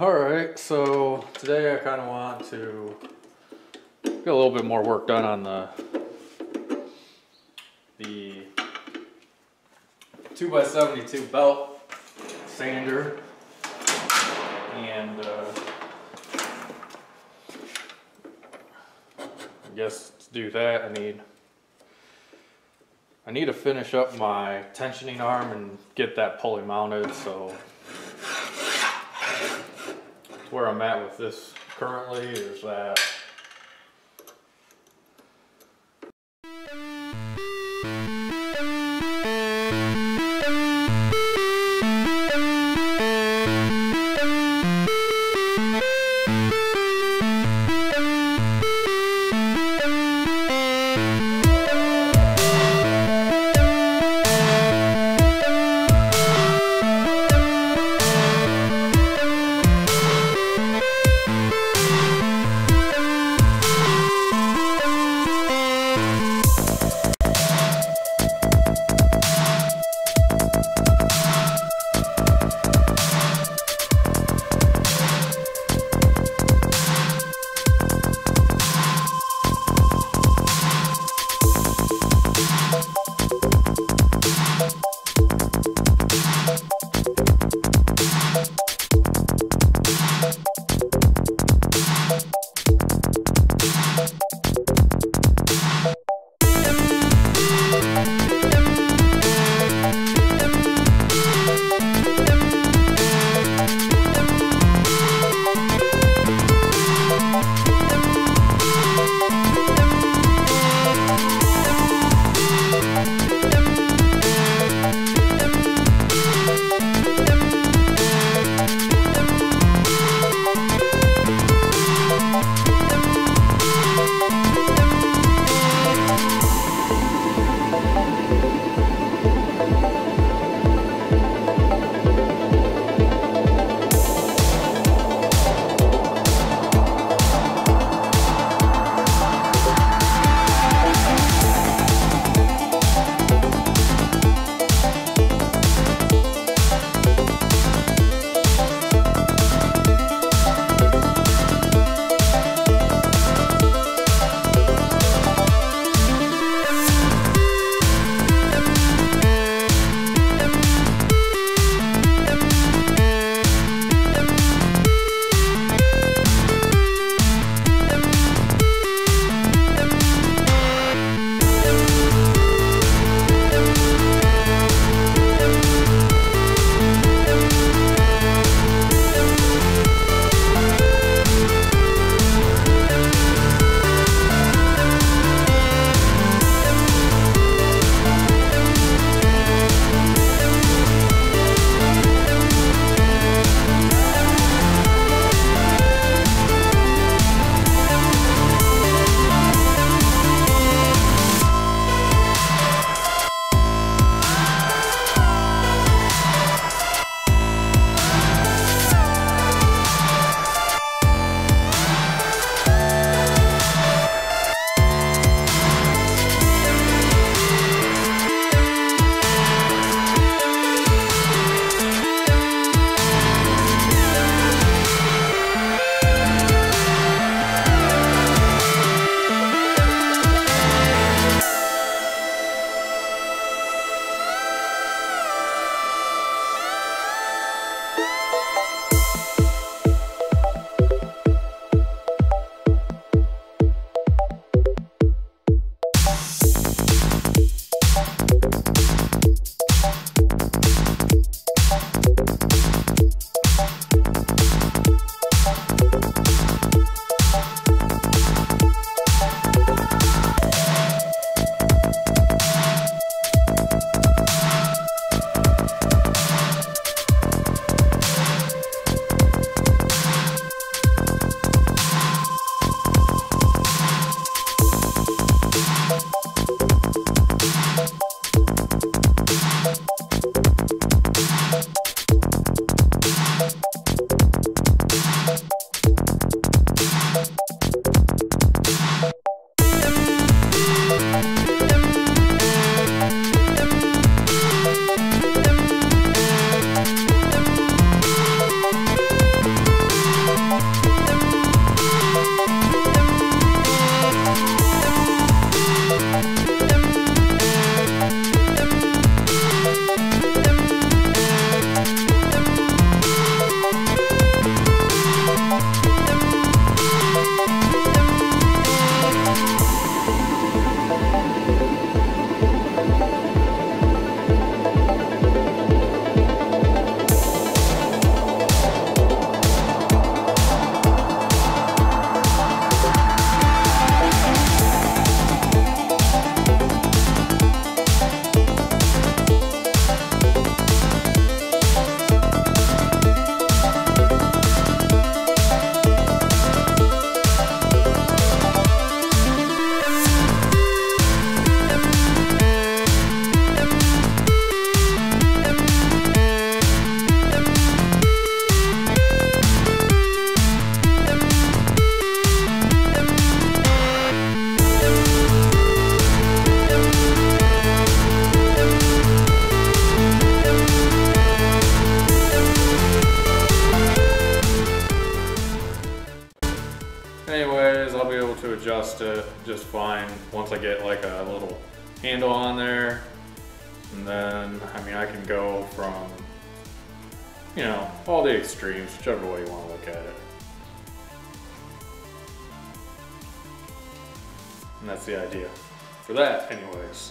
Alright, so today I kind of want to get a little bit more work done on the 2x72 belt sander, and I guess to do that I need to finish up my tensioning arm and get that pulley mounted. So where I'm at with this currently is that I'll be able to adjust it just fine once I get like a little handle on there. And then, I mean, I can go from, you know, all the extremes, whichever way you want to look at it. And that's the idea for that anyways.